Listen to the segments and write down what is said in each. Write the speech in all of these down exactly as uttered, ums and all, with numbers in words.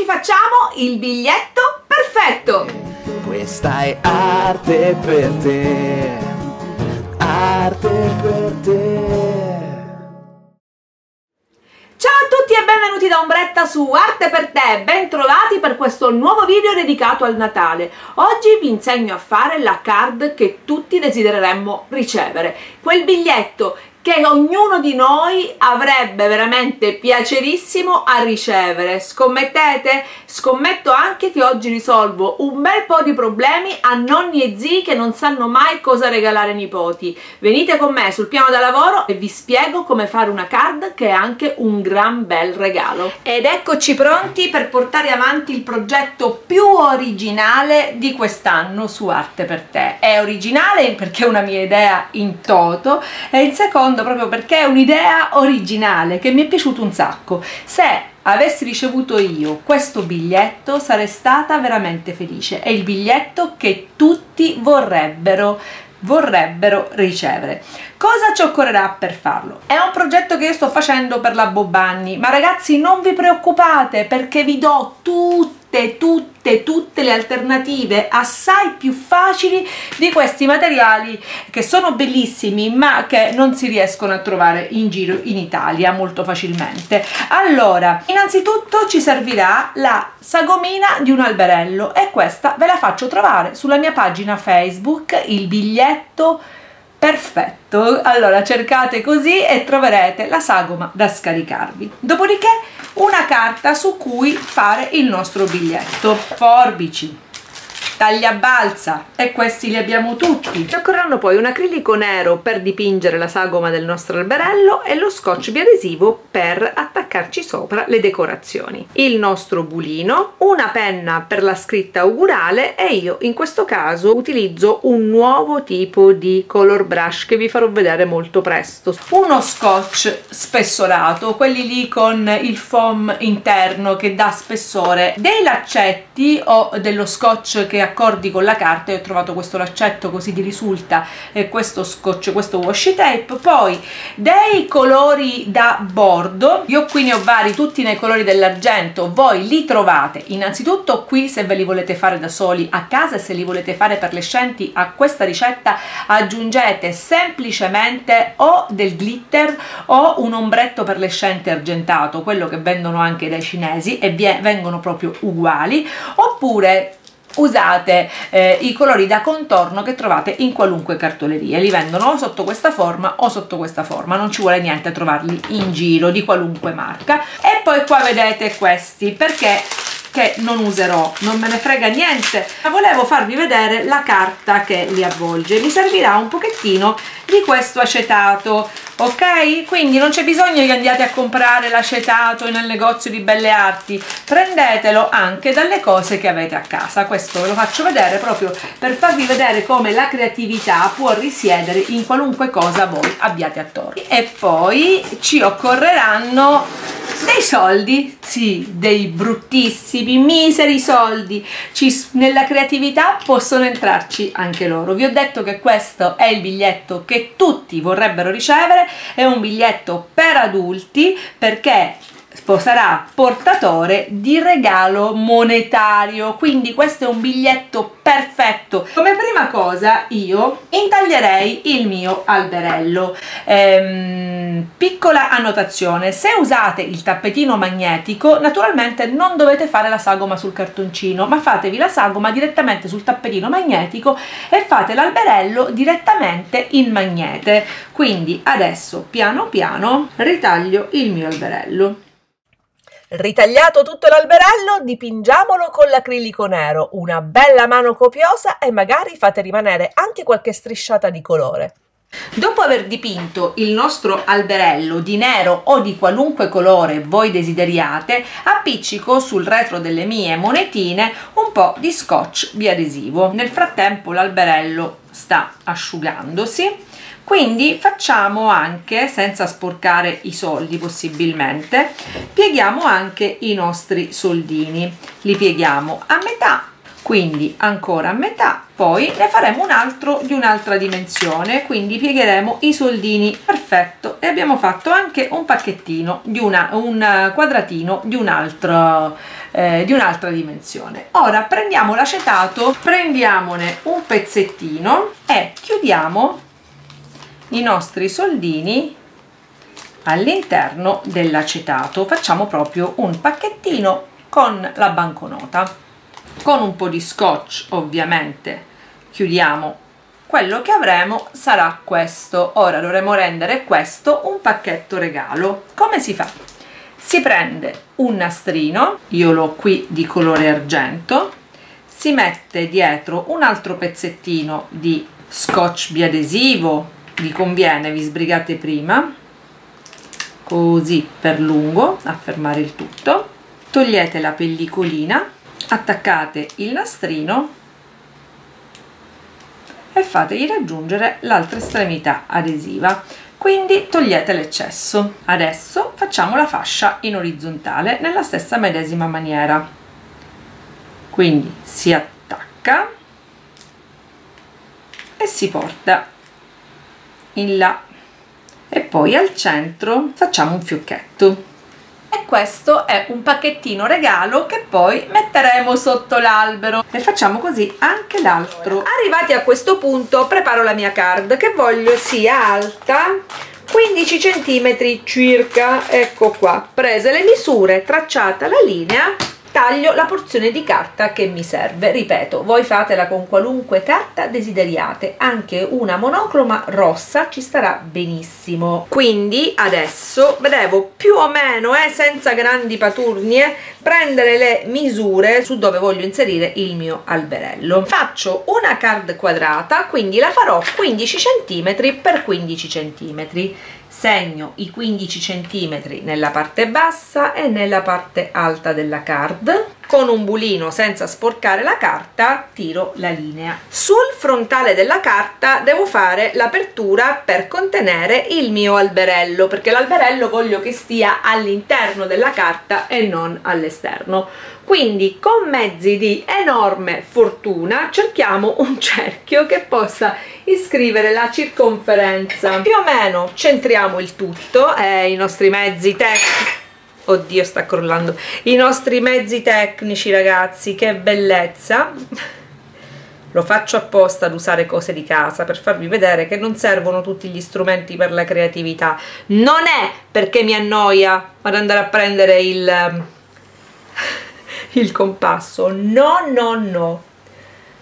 oggi facciamo il biglietto perfetto. Questa è arte per te, arte per te. Ciao a tutti e benvenuti da Ombretta su Arte per Te, bentrovati per questo nuovo video dedicato al Natale. Oggi vi insegno a fare la card che tutti desidereremmo ricevere, quel biglietto che ognuno di noi avrebbe veramente piacerissimo a ricevere. Scommettete? Scommetto anche che oggi risolvo un bel po' di problemi a nonni e zii che non sanno mai cosa regalare ai nipoti. Venite con me sul piano da lavoro e vi spiego come fare una card che è anche un gran bel regalo. Ed eccoci pronti per portare avanti il progetto più originale di quest'anno su Arte per Te. È originale perché è una mia idea in toto e il secondo proprio perché è un'idea originale che mi è piaciuta un sacco. Se avessi ricevuto io questo biglietto sarei stata veramente felice. È il biglietto che tutti vorrebbero vorrebbero ricevere. Cosa ci occorrerà per farlo? È un progetto che io sto facendo per la Bobbani, ma ragazzi non vi preoccupate perché vi do tutti tutte tutte le alternative assai più facili di questi materiali che sono bellissimi ma che non si riescono a trovare in giro in Italia molto facilmente. Allora, innanzitutto ci servirà la sagomina di un alberello e questa ve la faccio trovare sulla mia pagina Facebook, Il Biglietto Perfetto. Allora cercate così e troverete la sagoma da scaricarvi. Dopodiché una carta su cui fare il nostro biglietto, forbici, tagliabalza, e questi li abbiamo tutti. Ci occorreranno poi un acrilico nero per dipingere la sagoma del nostro alberello e lo scotch biadesivo per attaccarci sopra le decorazioni, il nostro bulino, una penna per la scritta augurale e io in questo caso utilizzo un nuovo tipo di color brush che vi farò vedere molto presto, uno scotch spessolato, quelli lì con il foam interno che dà spessore, dei laccetti o dello scotch che accordi con la carta. Io ho trovato questo laccetto così di risulta e questo scotch, questo washi tape, poi dei colori da bordo, io qui ne ho vari tutti nei colori dell'argento, voi li trovate innanzitutto qui se ve li volete fare da soli a casa e se li volete fare perlescenti a questa ricetta aggiungete semplicemente o del glitter o un ombretto perlescente argentato, quello che vendono anche dai cinesi e vengono proprio uguali, oppure usate eh, i colori da contorno che trovate in qualunque cartoleria, li vendono o sotto questa forma o sotto questa forma, non ci vuole niente a trovarli in giro di qualunque marca. E poi qua vedete questi perché che non userò, non me ne frega niente, ma volevo farvi vedere la carta che li avvolge. Mi servirà un pochettino di questo acetato, ok? Quindi non c'è bisogno che andiate a comprare l'acetato nel negozio di belle arti, prendetelo anche dalle cose che avete a casa. Questo ve lo faccio vedere proprio per farvi vedere come la creatività può risiedere in qualunque cosa voi abbiate attorno. E poi ci occorreranno dei soldi, sì, dei bruttissimi, miseri soldi. Ci, nella creatività possono entrarci anche loro. Vi ho detto che questo è il biglietto che tutti vorrebbero ricevere, è un biglietto per adulti perché sarà portatore di regalo monetario, quindi questo è un biglietto perfetto. Come prima cosa io intaglierei il mio alberello. Ehm, piccola annotazione: se usate il tappetino magnetico naturalmente non dovete fare la sagoma sul cartoncino, ma fatevi la sagoma direttamente sul tappetino magnetico e fate l'alberello direttamente in magnete. Quindi adesso piano piano ritaglio il mio alberello. Ritagliato tutto l'alberello, dipingiamolo con l'acrilico nero, una bella mano copiosa e magari fate rimanere anche qualche strisciata di colore. Dopo aver dipinto il nostro alberello di nero o di qualunque colore voi desideriate, appiccico sul retro delle mie monetine un po' di scotch biadesivo. Nel frattempo l'alberello sta asciugandosi, quindi facciamo anche, senza sporcare i soldi possibilmente, pieghiamo anche i nostri soldini, li pieghiamo a metà. quindi ancora a metà, poi ne faremo un altro di un'altra dimensione, quindi piegheremo i soldini. Perfetto, e abbiamo fatto anche un pacchettino di una, un quadratino di un'altra eh, di un'altra dimensione. Ora prendiamo l'acetato, prendiamone un pezzettino e chiudiamo i nostri soldini all'interno dell'acetato. Facciamo proprio un pacchettino con la banconota. Con un po' di scotch ovviamente chiudiamo quello che avremo, sarà questo. Ora dovremo rendere questo un pacchetto regalo. Come si fa? Si prende un nastrino, io l'ho qui di colore argento, si mette dietro un altro pezzettino di scotch biadesivo, vi conviene vi sbrigate prima, così per lungo a fermare il tutto, togliete la pellicolina, attaccate il nastrino e fategli raggiungere l'altra estremità adesiva, quindi togliete l'eccesso. Adesso facciamo la fascia in orizzontale nella stessa medesima maniera, quindi si attacca e si porta in là e poi al centro facciamo un fiocchetto. E questo è un pacchettino regalo che poi metteremo sotto l'albero e facciamo così anche l'altro. Arrivati a questo punto preparo la mia card che voglio sia alta quindici centimetri circa, ecco qua, prese le misure, tracciata la linea, taglio la porzione di carta che mi serve. Ripeto, voi fatela con qualunque carta desideriate, anche una monocroma rossa ci starà benissimo. Quindi adesso devo più o meno, eh, senza grandi paturnie, prendere le misure su dove voglio inserire il mio alberello. Faccio una card quadrata, quindi la farò quindici centimetri per quindici centimetri. Segno i quindici centimetri nella parte bassa e nella parte alta della card. Con un bulino, senza sporcare la carta, tiro la linea. Sul frontale della carta devo fare l'apertura per contenere il mio alberello, perché l'alberello voglio che stia all'interno della carta e non all'esterno. Quindi con mezzi di enorme fortuna cerchiamo un cerchio che possa iscrivere la circonferenza. Più o meno centriamo il tutto e i nostri mezzi tecnici. Oddio, sta crollando. I nostri mezzi tecnici, ragazzi, che bellezza. Lo faccio apposta ad usare cose di casa per farvi vedere che non servono tutti gli strumenti per la creatività. Non è perché mi annoia ad andare a prendere il, il compasso. No, no, no.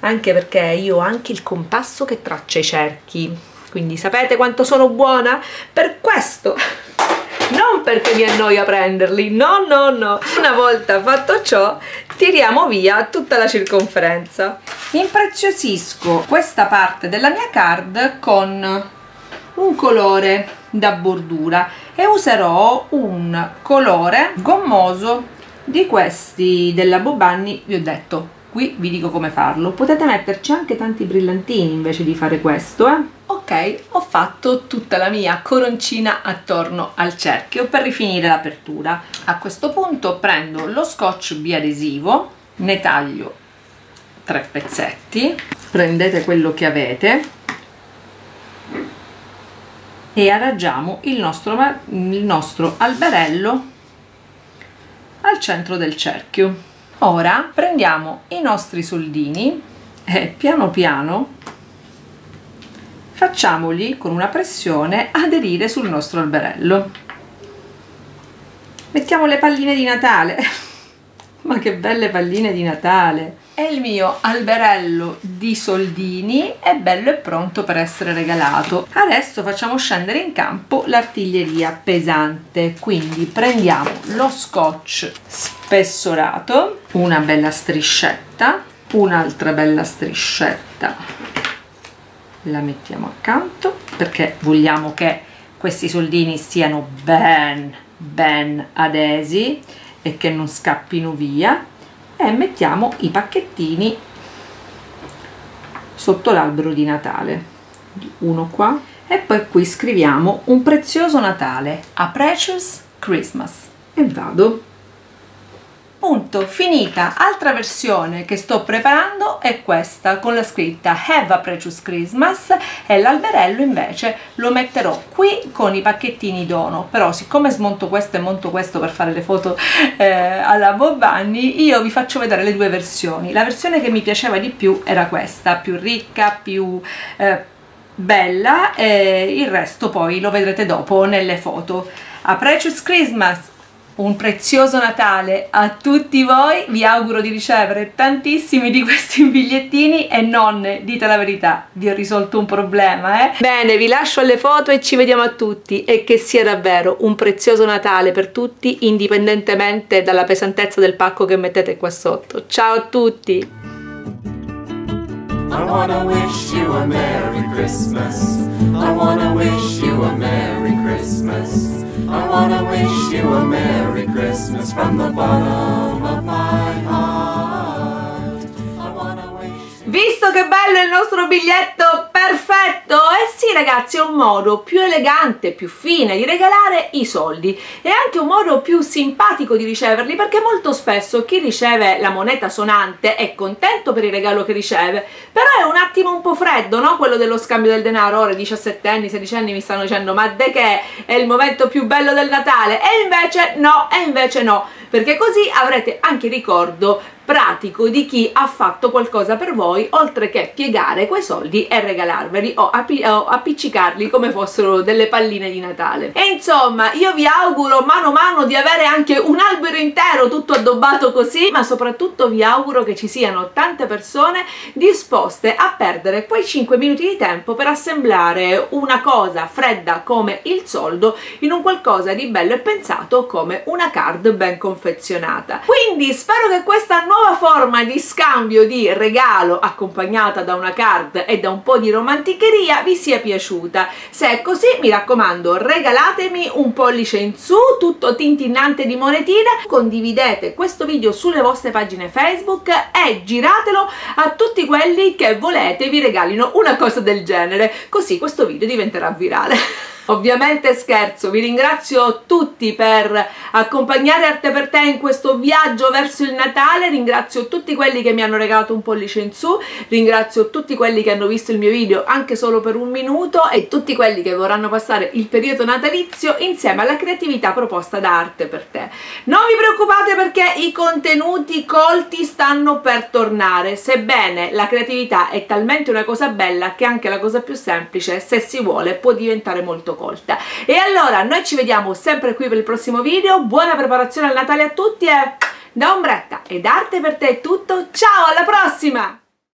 Anche perché io ho anche il compasso che traccia i cerchi. Quindi sapete quanto sono buona? Per questo... Non perché mi annoia prenderli, no, no, no. Una volta fatto ciò, tiriamo via tutta la circonferenza. Impreziosisco questa parte della mia card con un colore da bordura e userò un colore gommoso di questi della Bobbani, vi ho detto. Qui vi dico come farlo, potete metterci anche tanti brillantini invece di fare questo, eh? Ok, ho fatto tutta la mia coroncina attorno al cerchio per rifinire l'apertura. A questo punto prendo lo scotch biadesivo, ne taglio tre pezzetti, prendete quello che avete e adagiamo il nostro, il nostro alberello al centro del cerchio. Ora prendiamo i nostri soldini e piano piano facciamoli con una pressione aderire sul nostro alberello. Mettiamo le palline di Natale, ma che belle palline di Natale! E il mio alberello di soldini è bello e pronto per essere regalato. Adesso facciamo scendere in campo l'artiglieria pesante, quindi prendiamo lo scotch spessorato, una bella striscetta, un'altra bella striscetta, la mettiamo accanto perché vogliamo che questi soldini siano ben ben adesi e che non scappino via. E mettiamo i pacchettini sotto l'albero di Natale, uno qua, e poi qui scriviamo un prezioso Natale, a precious Christmas, e vado. Punto, finita. Altra versione che sto preparando è questa con la scritta Have a Precious Christmas, e l'alberello invece lo metterò qui con i pacchettini dono, però siccome smonto questo e monto questo per fare le foto eh, alla Bobbani, io vi faccio vedere le due versioni. La versione che mi piaceva di più era questa, più ricca, più eh, bella, e il resto poi lo vedrete dopo nelle foto. A Precious Christmas! Un prezioso Natale a tutti voi, vi auguro di ricevere tantissimi di questi bigliettini e non, dite la verità, vi ho risolto un problema, eh? Bene, vi lascio alle foto e ci vediamo a tutti, e che sia davvero un prezioso Natale per tutti, indipendentemente dalla pesantezza del pacco che mettete qua sotto. Ciao a tutti! I wanna wish you a Merry Christmas. I wanna wish you a Merry Christmas. I wanna wish you a Merry Christmas from the bottom of my heart. I wanna wish you... Visto che bello il nostro biglietto perfetto! Eh sì ragazzi, è un modo più elegante, più fine di regalare i soldi, e anche un modo più simpatico di riceverli, perché molto spesso chi riceve la moneta sonante è contento per il regalo che riceve, però è un attimo un po' freddo, no? Quello dello scambio del denaro. Ora i diciassettenni, sedicenni mi stanno dicendo ma de che è il momento più bello del Natale, e invece no, e invece no, perché così avrete anche ricordo pratico di chi ha fatto qualcosa per voi, oltre che piegare quei soldi e regalarveli o, appi o appiccicarli come fossero delle palline di Natale. E insomma, io vi auguro mano a mano di avere anche un albero intero tutto addobbato così, ma soprattutto vi auguro che ci siano tante persone disposte a perdere quei cinque minuti di tempo per assemblare una cosa fredda come il soldo in un qualcosa di bello e pensato come una card ben confezionata. Quindi spero che questa nuova forma di scambio di regalo accompagnata da una card e da un po' di romanticheria vi sia piaciuta. Se è così, mi raccomando, regalatemi un pollice in su tutto tintinnante di monetine, condividete questo video sulle vostre pagine Facebook e giratelo a tutti quelli che volete vi regalino una cosa del genere, così questo video diventerà virale. Ovviamente scherzo, vi ringrazio tutti per accompagnare Arte per Te in questo viaggio verso il Natale, ringrazio tutti quelli che mi hanno regalato un pollice in su, ringrazio tutti quelli che hanno visto il mio video anche solo per un minuto, e tutti quelli che vorranno passare il periodo natalizio insieme alla creatività proposta da Arte per Te. Non vi preoccupate perché i contenuti colti stanno per tornare, sebbene la creatività è talmente una cosa bella che anche la cosa più semplice, se si vuole, può diventare molto colta. E allora noi ci vediamo sempre qui per il prossimo video, buona preparazione al Natale a tutti, e da Ombretta ed Arte per Te è tutto, ciao, alla prossima!